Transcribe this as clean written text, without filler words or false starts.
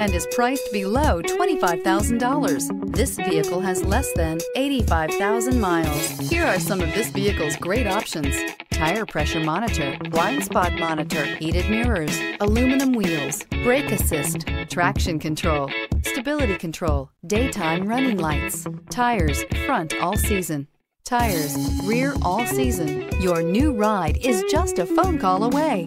and is priced below $25,000. This vehicle has less than 85,000 miles. Here are some of this vehicle's great options: tire pressure monitor, blind spot monitor, heated mirrors, aluminum wheels, brake assist, traction control, stability control, daytime running lights, tires front all season, tires rear all season. Your new ride is just a phone call away.